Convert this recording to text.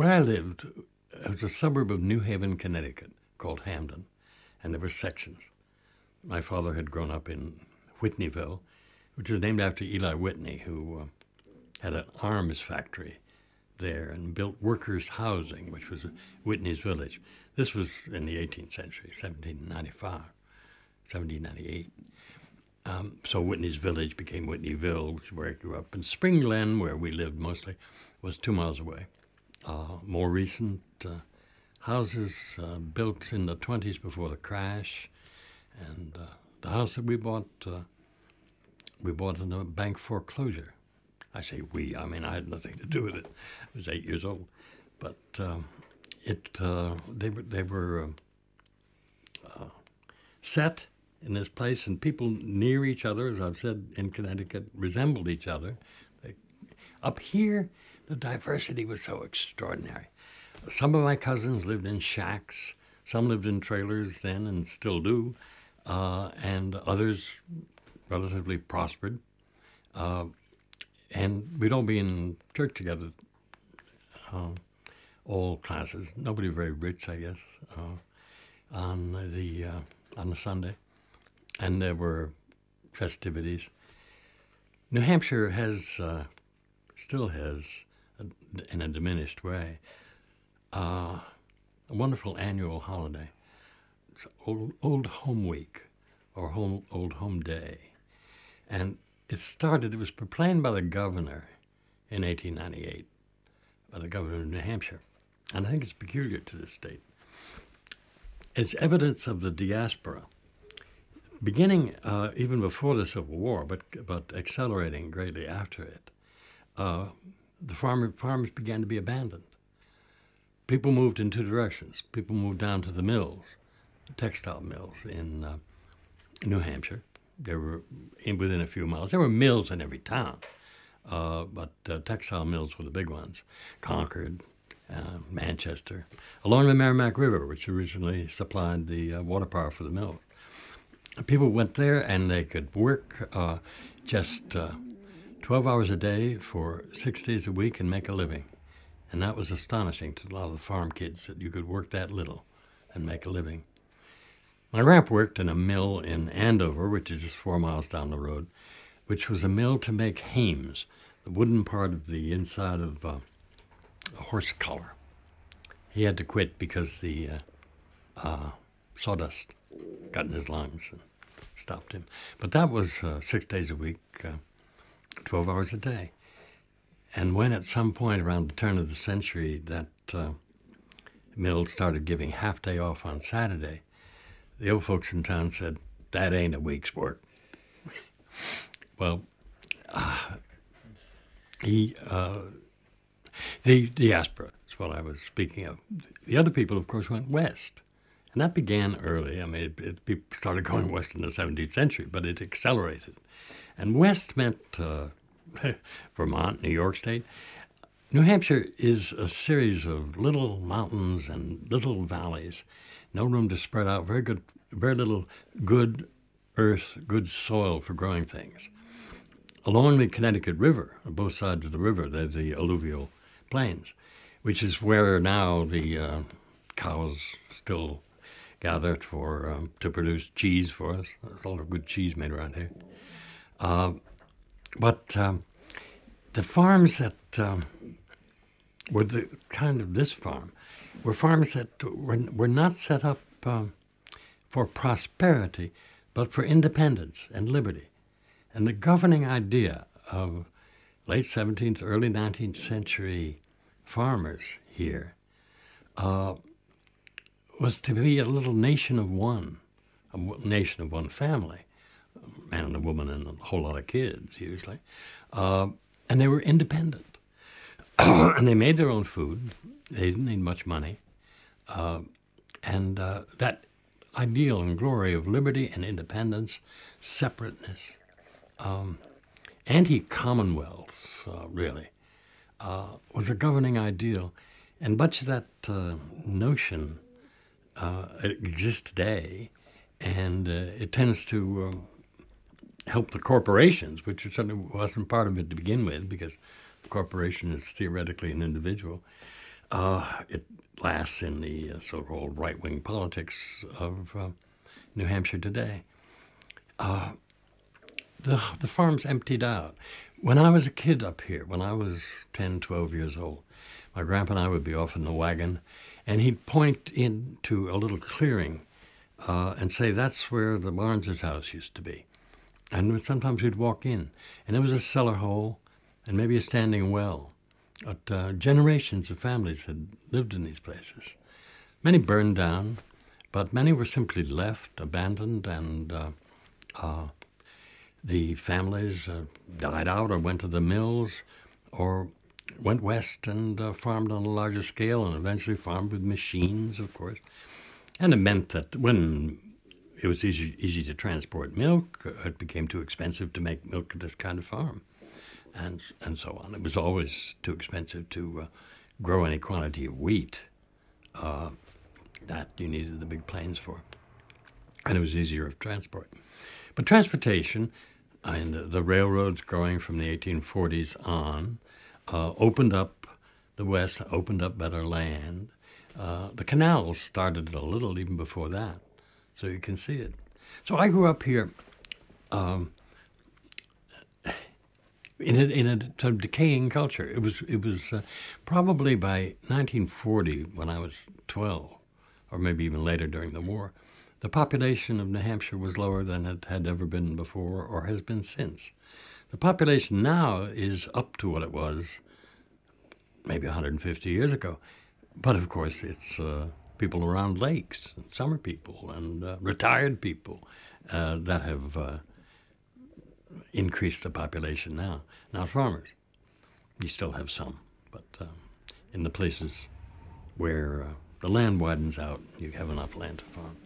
Where I lived, it was a suburb of New Haven, Connecticut, called Hamden, and there were sections. My father had grown up in Whitneyville, which was named after Eli Whitney, who had an arms factory there and built workers' housing, which was Whitney's village. This was in the 18th century, 1795, 1798. So Whitney's village became Whitneyville, which is where I grew up. And Springland, where we lived mostly, was 2 miles away. More recent houses built in the 20s before the crash. And the house that we bought in a bank foreclosure. I say we, I mean I had nothing to do with it. I was 8 years old. But they were set in this place, and people near each other, as I've said, in Connecticut, resembled each other. Up here, the diversity was so extraordinary. Some of my cousins lived in shacks, some lived in trailers then and still do, and others relatively prospered. And we'd all be in church together, all classes. Nobody very rich, I guess, on the Sunday. And there were festivities. New Hampshire still has, in a diminished way, a wonderful annual holiday. It's Old Home Week, or Old Home Day. And it was proclaimed by the governor in 1898, by the governor of New Hampshire. And I think it's peculiar to this state. It's evidence of the diaspora, beginning even before the Civil War, but accelerating greatly after it. The farms began to be abandoned. People moved in two directions. People moved down to the mills, textile mills in New Hampshire. There were, within a few miles, there were mills in every town, but textile mills were the big ones. Concord, Manchester, along the Merrimack River, which originally supplied the water power for the mills. People went there and they could work just 12 hours a day for 6 days a week and make a living. And that was astonishing to a lot of the farm kids, that you could work that little and make a living. My grandpa worked in a mill in Andover, which is just 4 miles down the road, which was a mill to make hames, the wooden part of the inside of a horse collar. He had to quit because the sawdust got in his lungs and stopped him. But that was 6 days a week, 12 hours a day. And when at some point around the turn of the century that mill started giving half day off on Saturday, the old folks in town said, that ain't a week's work. Well, the diaspora is what I was speaking of. The other people, of course, went west. And that began early. I mean, people started going west in the 17th century, but it accelerated. And west meant Vermont, New York State. New Hampshire is a series of little mountains and little valleys. No room to spread out, very little good earth, good soil for growing things. Along the Connecticut River, on both sides of the river, they're the alluvial plains, which is where now the cows still gather to produce cheese for us. There's a lot of good cheese made around here. But the farms that were the kind of this farm were farms that were not set up for prosperity, but for independence and liberty. And the governing idea of late 17th, early 19th century farmers here was to be a little nation of one, a nation of one family, a man and a woman and a whole lot of kids usually. And they were independent. And they made their own food. They didn't need much money. And that ideal and glory of liberty and independence, separateness, anti-commonwealths, really, was a governing ideal. And much of that notion exists today, and it tends to help the corporations, which certainly wasn't part of it to begin with, because the corporation is theoretically an individual. It lasts in the so-called right-wing politics of New Hampshire today. The farms emptied out. When I was a kid up here, when I was 10, 12 years old, my grandpa and I would be off in the wagon, and he'd point into a little clearing and say, that's where the Barnes's house used to be. And sometimes we'd walk in, and there was a cellar hole and maybe a standing well. But generations of families had lived in these places. Many burned down, but many were simply left, abandoned, and the families died out or went to the mills or went west and farmed on a larger scale and eventually farmed with machines, of course. And it meant that when it was easy to transport milk, it became too expensive to make milk at this kind of farm. And so on. It was always too expensive to grow any quantity of wheat that you needed the big plains for. And it was easier of transport. But transportation, and the railroads growing from the 1840s on, opened up the West, opened up better land. The canals started a little even before that, so you can see it. So I grew up here in a sort of decaying culture. It was probably by 1940, when I was 12, or maybe even later during the war, the population of New Hampshire was lower than it had ever been before or has been since. The population now is up to what it was maybe 150 years ago. But of course, it's people around lakes, and summer people, and retired people that have increased the population now, not farmers. You still have some, but in the places where the land widens out, you have enough land to farm.